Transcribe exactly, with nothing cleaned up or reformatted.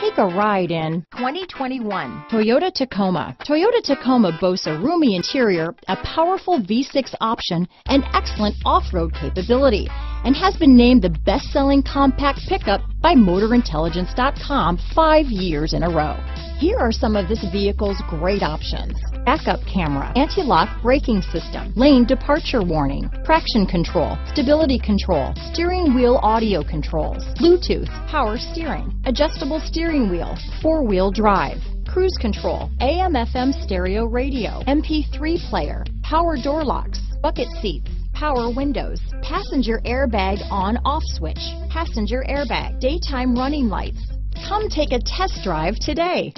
Take a ride in twenty twenty-one Toyota Tacoma. Toyota Tacoma boasts a roomy interior, a powerful V six option, and excellent off-road capability, and has been named the best-selling compact pickup by Motor Intelligence dot com five years in a row. Here are some of this vehicle's great options: backup camera, anti-lock braking system, lane departure warning, traction control, stability control, steering wheel audio controls, Bluetooth, power steering, adjustable steering wheel, four-wheel drive, cruise control, A M F M stereo radio, M P three player, power door locks, bucket seats, power windows, passenger airbag on-off switch, passenger airbag, daytime running lights. Come take a test drive today.